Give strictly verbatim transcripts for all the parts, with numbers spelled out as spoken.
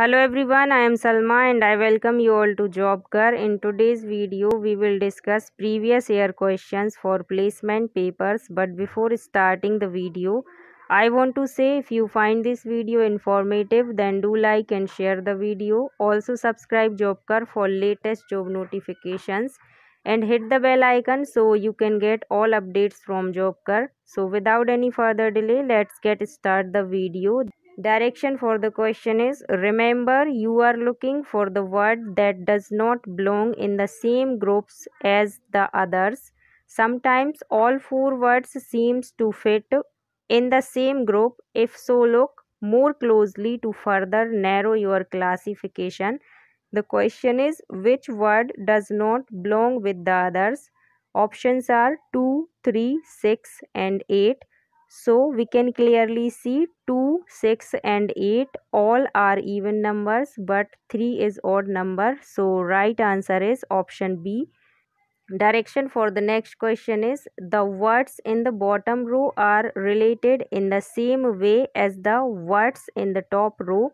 Hello everyone, I am Salma and I welcome you all to Jobkar. In today's video we will discuss previous year questions for placement papers, but before starting the video I want to say if you find this video informative then do like and share the video. Also subscribe Jobkar for latest job notifications and hit the bell icon so you can get all updates from Jobkar. So without any further delay, let's get start the video. Direction for the question is, remember you are looking for the word that does not belong in the same groups as the others. Sometimes all four words seems to fit in the same group. If so, look more closely to further narrow your classification. The question is, which word does not belong with the others? Options are two, three, six and eight. So we can clearly see two, six and eight all are even numbers, but three is odd number. So right answer is option B. Direction for the next question is, the words in the bottom row are related in the same way as the words in the top row.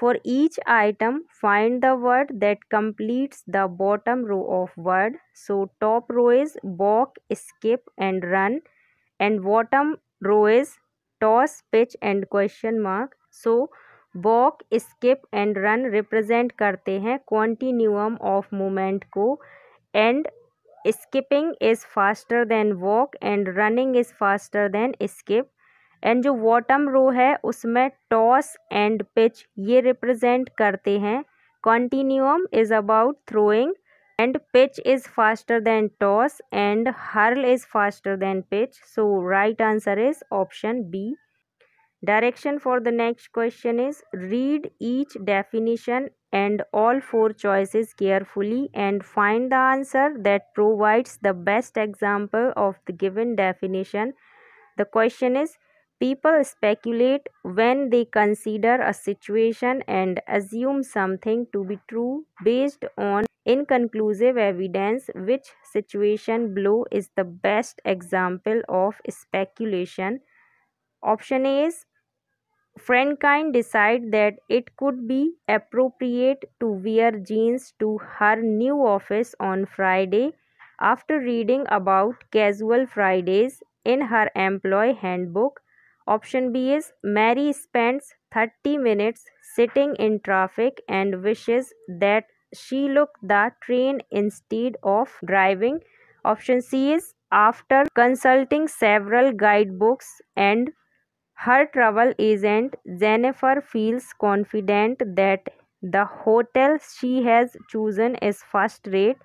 For each item, find the word that completes the bottom row of word. So top row is walk, skip and run, and bottom row is toss, pitch and question mark. So walk, skip and run represent करते हैं continuum of movement को, and skipping is faster than walk and running is faster than skip. And जो bottom row है उसमें toss and pitch ये represent करते हैं continuum is about throwing, and pitch is faster than toss and hurl is faster than pitch. So right answer is option B. Direction for the next question is, read each definition and all four choices carefully and find the answer that provides the best example of the given definition. The question is, people speculate when they consider a situation and assume something to be true based on inconclusive evidence. Which situation below is the best example of speculation? Option A is, Frankenstein decide that it could be appropriate to wear jeans to her new office on Friday after reading about casual Fridays in her employee handbook. Option B is, Mary spends thirty minutes sitting in traffic and wishes that she took the train instead of driving. Option C is, after consulting several guidebooks and her travel agent, Jennifer feels confident that the hotel she has chosen is first rate.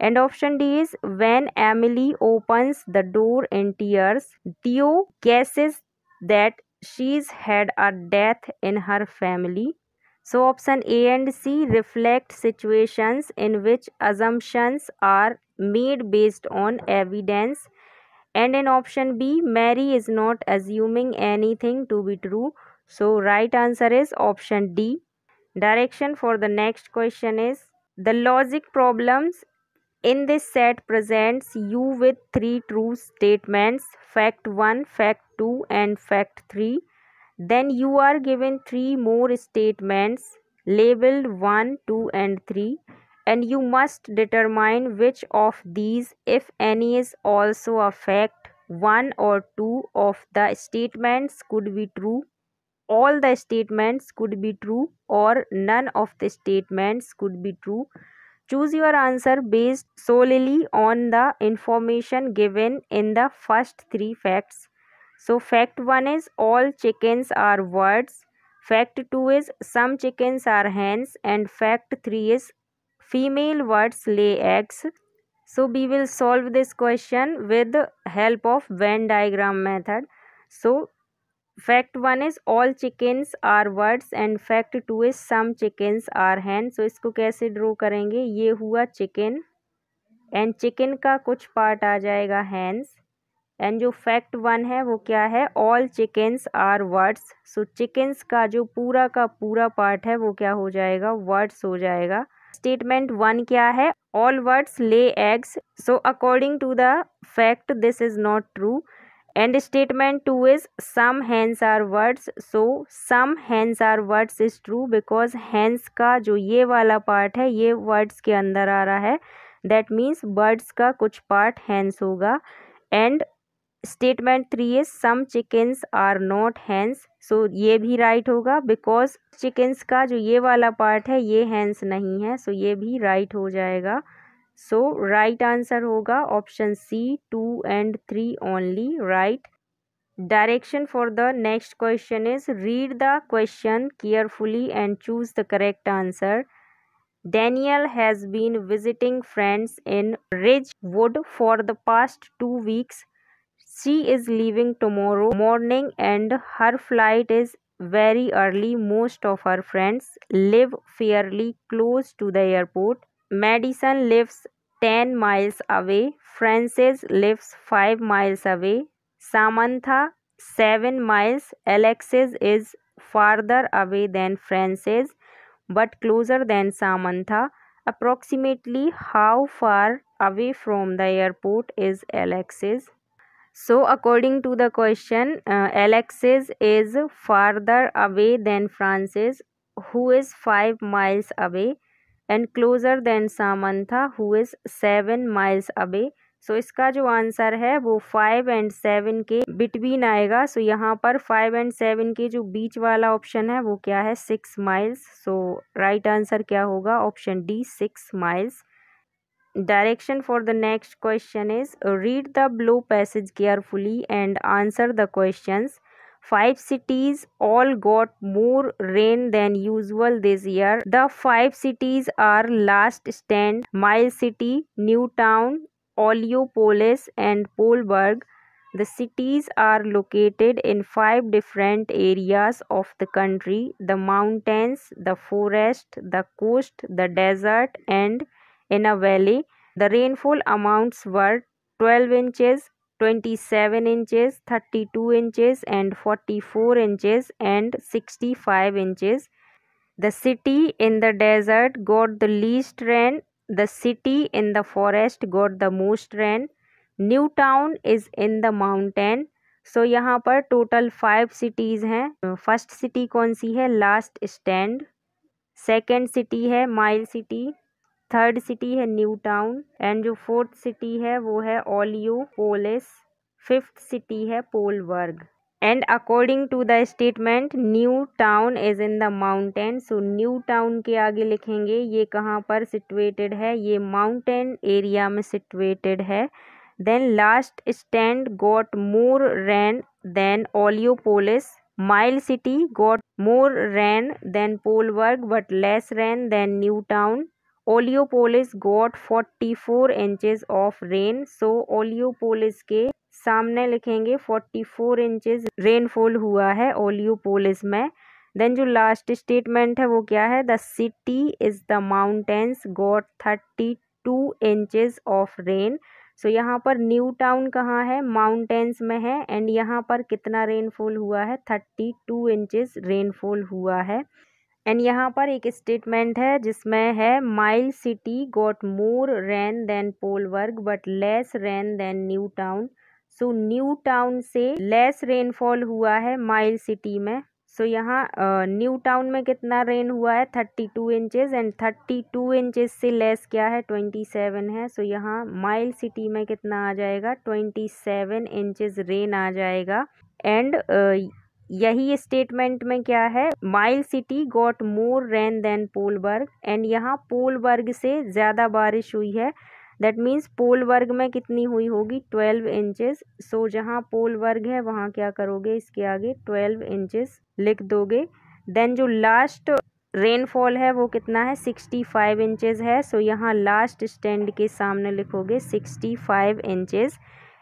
And option D is, when Emily opens the door in tears, Theo guesses that she's had a death in her family. So option A and C reflect situations in which assumptions are made based on evidence, and in option B, Mary is not assuming anything to be true. So right answer is option D. Direction for the next question is, the logic problems in this set presents you with three true statements, fact one, fact two and fact three. Then you are given three more statements labeled one, two and three, and you must determine which of these, if any, is also a fact. One or two of the statements could be true, all the statements could be true, or none of the statements could be true. Choose your answer based solely on the information given in the first three facts. So fact one is, all chickens are birds. Fact two is, some chickens are hens. And fact three is, female birds lay eggs. So we will solve this question with the help of Venn diagram method. So fact one is, all chickens are birds, and fact two is, some chickens are hens. तो इसको कैसे draw करेंगे, ये हुआ chicken and chicken का कुछ part आ जाएगा हैंस, एंड जो फैक्ट वन है वो क्या है, all chickens are words. So chickens का जो पूरा का पूरा पार्ट है वो क्या हो जाएगा, वर्ड्स हो जाएगा. स्टेटमेंट वन क्या है, all words lay eggs. So according to the fact this is not true, and statement two is some hens are words, so some hens are words is true because hens का जो ये वाला part है ये words के अंदर आ रहा है, दैट मीन्स वर्ड्स का कुछ पार्ट हैंस होगा। And statement three is some chickens are not hens, so ये भी राइट होगा बिकॉज चिकन्स का जो ये वाला पार्ट है ये हैंस नहीं है, सो so ये भी राइट हो जाएगा। सो राइट आंसर होगा option C, two and three only right. Direction for the next question is read the question carefully and choose the correct answer. Daniel has been visiting friends in Ridgewood for the past two weeks. She is leaving tomorrow morning and her flight is very early. Most of her friends live fairly close to the airport. Madison lives ten miles away. Frances lives five miles away. Samantha seven miles. Alexis is farther away than Frances, but closer than Samantha. Approximately how far away from the airport is Alexis? So according to the question, uh, Alexis is farther away than Frances, who is five miles away, and closer than Samantha, who is seven miles away. So so, इसका जो answer है वो five and seven के between आएगा। So so, यहाँ पर five and seven के जो बीच वाला ऑप्शन है वो क्या है, six miles. So right answer क्या होगा, option D six miles. Direction for the next question is read the below passage carefully and answer the questions. Five cities all got more rain than usual this year. The five cities are last stand, mile city, new town, Oleopolis and Pohlberg. The cities are located in five different areas of the country: the mountains, the forest, the coast, the desert, and in a valley. The rainfall amounts were twelve inches, twenty-seven inches, thirty-two inches, and forty-four inches, and sixty-five inches. The city in the desert got the least rain. The city in the forest got the most rain. New town is in the mountain. So यहाँ पर total five cities हैं. First city कौन सी है, last stand. Second city है mile city. Third city है new town. And जो fourth city है वो है Oleopolis. Fifth city है Pohlberg. And according to the statement new town is in the mountain, so new town के आगे लिखेंगे ये कहाँ पर situated है, ये mountain area में situated है. Then last stand got more rain than Oleopolis. Mile city got more rain than Pohlberg but less rain than new town. Oleopolis got forty-four inches of rain, so Oleopolis के सामने लिखेंगे forty-four inches rainfall हुआ है Oleopolis में। Then जो last statement है वो क्या है, the city is the mountains got thirty-two inches of rain. So यहाँ पर न्यू टाउन कहाँ है, माउंटेन्स में है, एंड यहाँ पर कितना रेनफॉल हुआ है, thirty-two इंचेस रेनफॉल हुआ है। एंड यहाँ पर एक स्टेटमेंट है जिसमें है mile city got more rain than Pohlberg but less rain than new town. So new town से लेस रेनफॉल हुआ है माइल सिटी में। सो so, यहाँ न्यू टाउन में कितना रेन हुआ है, thirty-two inches, and thirty-two inches से लेस क्या है, twenty-seven है। सो so, यहाँ माइल सिटी में कितना आ जाएगा, twenty-seven इंचेस रेन आ जाएगा। एंड uh, यही स्टेटमेंट में क्या है, mile city got more rain than Pohlberg, and यहाँ Pohlberg से ज़्यादा बारिश हुई है, दैट मीन्स Pohlberg में कितनी हुई होगी, twelve इंचेस। सो जहाँ Pohlberg है वहाँ क्या करोगे, इसके आगे twelve इंचेस लिख दोगे। देन जो लास्ट रेनफॉल है वो कितना है, sixty-five इंचेस है। सो so, यहाँ लास्ट स्टैंड के सामने लिखोगे sixty-five इंचेस।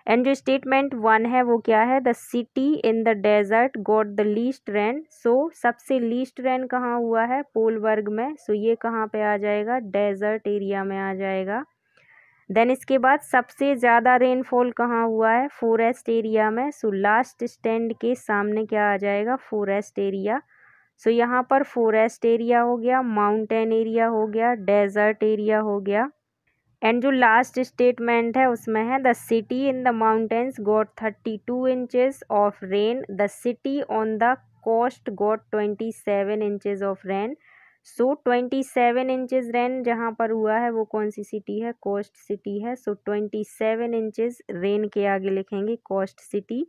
एंड जो स्टेटमेंट वन है वो क्या है, the city in the desert got the least rain. So सबसे लीस्ट रेन कहाँ हुआ है, Pohlberg में। सो so, ये कहाँ पे आ जाएगा, डेजर्ट एरिया में आ जाएगा। देन इसके बाद सबसे ज़्यादा रेनफॉल कहाँ हुआ है, फॉरेस्ट एरिया में। सो लास्ट स्टैंड के सामने क्या आ जाएगा, फॉरेस्ट एरिया। सो यहाँ पर फॉरेस्ट एरिया हो गया, माउंटेन एरिया हो गया, डेजर्ट एरिया हो गया। एंड जो लास्ट स्टेटमेंट है उसमें है the city in the mountains got thirty two inches of rain, the city on the coast got twenty seven inches of rain. So twenty seven inches rain जहाँ पर हुआ है वो कौन सी सिटी है? कोस्ट सिटी है। So twenty seven inches rain के आगे लिखेंगे कोस्ट सिटी।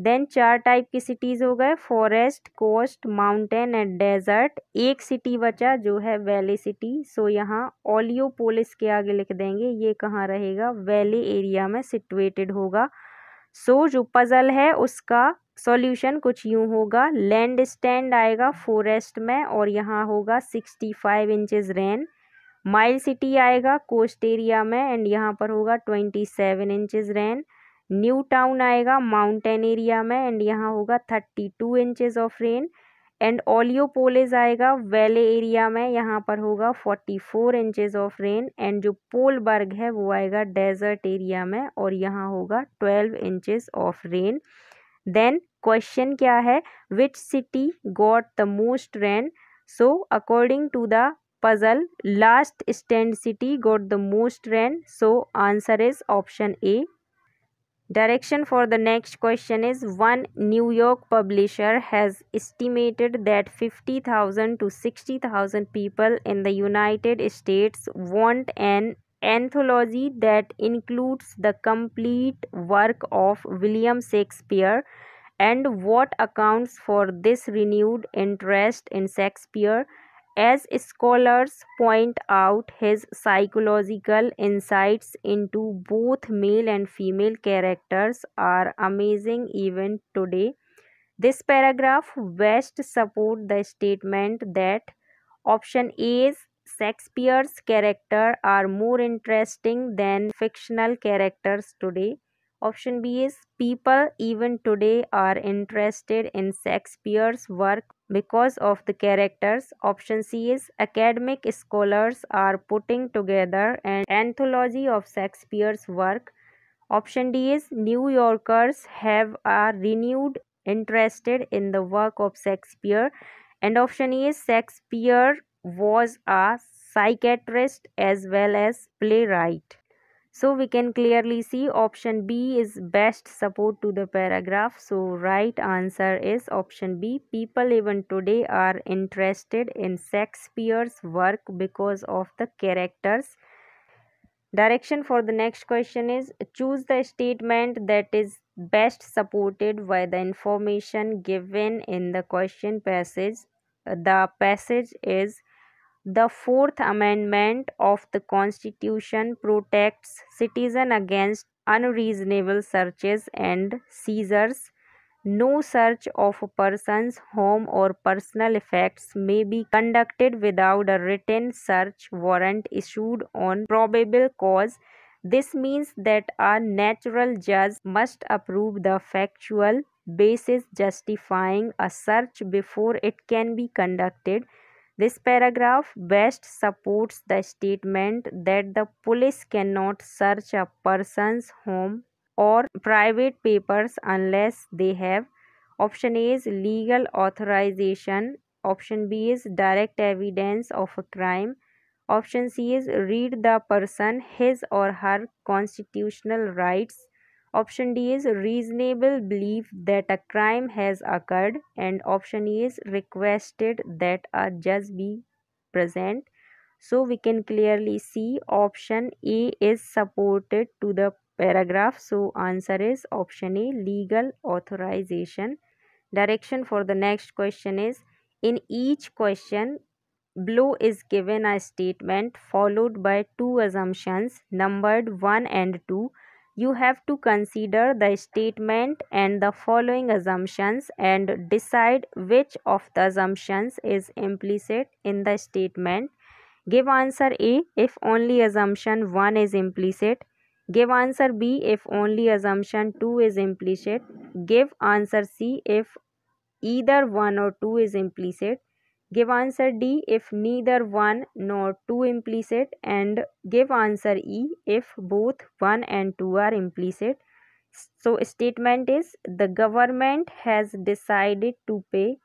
देन चार टाइप की सिटीज़ हो गए, forest, coast, mountain and desert. एक सिटी बचा जो है वैली सिटी। सो यहाँ ओलियोपोलिस के आगे लिख देंगे, ये कहाँ रहेगा? वैली एरिया में सिचुएटेड होगा। सो so, जो पजल है उसका सॉल्यूशन कुछ यूँ होगा, लैंड स्टैंड आएगा फॉरेस्ट में और यहाँ होगा sixty five inches rain. Mile city आएगा कोस्ट एरिया में एंड यहाँ पर होगा twenty seven inches rain. New town आएगा माउंटेन एरिया में एंड यहाँ होगा thirty two inches of rain. And ओलियोपोलिस आएगा वैले एरिया में, यहाँ पर होगा forty four inches of rain. And जो पोलबर्ग है वो आएगा डेजर्ट एरिया में और यहाँ होगा twelve inches of rain. Then question क्या है, which city got the most rain? So according to the puzzle last stand city got the most rain. So answer is option A. Direction for the next question is, one New York publisher has estimated that fifty thousand to sixty thousand people in the United States want an anthology that includes the complete work of William Shakespeare, and what accounts for this renewed interest in Shakespeare? As scholars point out his psychological insights into both male and female characters are amazing even today. This paragraph best support the statement that option A's Shakespeare's characters are more interesting than fictional characters today. Option B is people even today are interested in Shakespeare's work because of the characters. Option C is academic scholars are putting together an anthology of Shakespeare's work. Option D is New Yorkers have a renewed interest in the work of Shakespeare. And option E is Shakespeare was a psychiatrist as well as playwright. So we can clearly see option B is best support to the paragraph. So right answer is option B. People even today are interested in Shakespeare's work because of the characters. Direction for the next question is, choose the statement that is best supported by the information given in the question passage. The passage is, the Fourth Amendment of the Constitution protects citizens against unreasonable searches and seizures. No search of a person's home or personal effects may be conducted without a written search warrant issued on probable cause. This means that a natural judge must approve the factual basis justifying a search before it can be conducted. This paragraph best supports the statement that the police cannot search a person's home or private papers unless they have option A is legal authorization, option B is direct evidence of a crime, option C is read the person his or her constitutional rights, option D is reasonable belief that a crime has occurred, and option E is requested that a judge be present. So we can clearly see option A is supported to the paragraph. So answer is option A, legal authorization. Direction for the next question is, in each question below is given a statement followed by two assumptions numbered one and two. You have to consider the statement and the following assumptions and decide which of the assumptions is implicit in the statement. Give answer A if only assumption one is implicit. Give answer B if only assumption two is implicit. Give answer C if either one or two is implicit. Give answer D if neither one nor two implicit, and give answer E if both one and two are implicit. So statement is, the government has decided to pay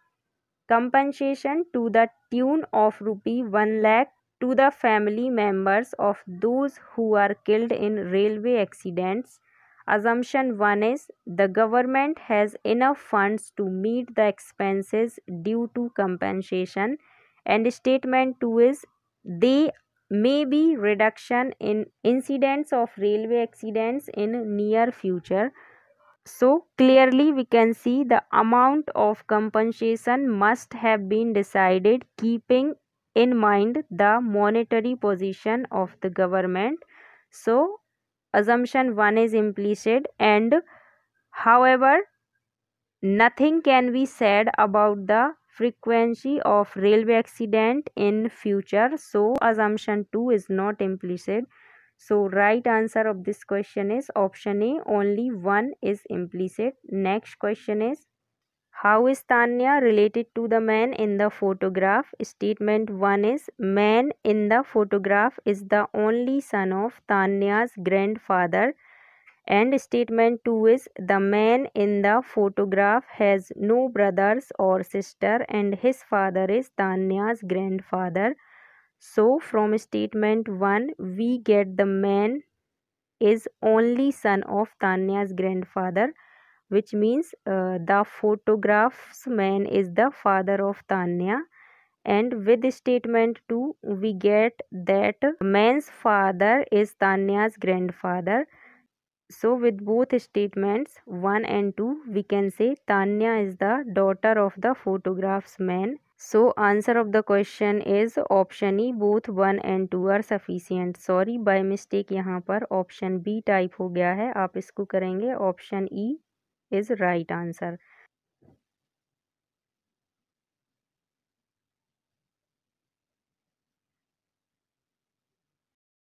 compensation to the tune of rupee one lakh to the family members of those who are killed in railway accidents. Assumption one is the government has enough funds to meet the expenses due to compensation, and statement two is they may be reduction in incidents of railway accidents in near future. So clearly we can see the amount of compensation must have been decided keeping in mind the monetary position of the government. So assumption one is implicit, and however nothing can be said about the frequency of railway accident in future, so assumption two is not implicit. So right answer of this question is option A, only one is implicit. Next question is, how is Tanya related to the man in the photograph? Statement one is, man in the photograph is the only son of Tanya's grandfather. And statement two is, the man in the photograph has no brothers or sister and his father is Tanya's grandfather. So from statement one we get the man is only son of Tanya's grandfather, which means uh, the photograph's man is the father of Tanya. And with statement two we get that man's father is Tanya's grandfather. So with both statements one and two we can say Tanya is the daughter of the photograph's man. So answer of the question is option E, both one and two are sufficient. Sorry, by mistake यहाँ पर option B type हो गया है, आप इसको करेंगे, option E is right answer.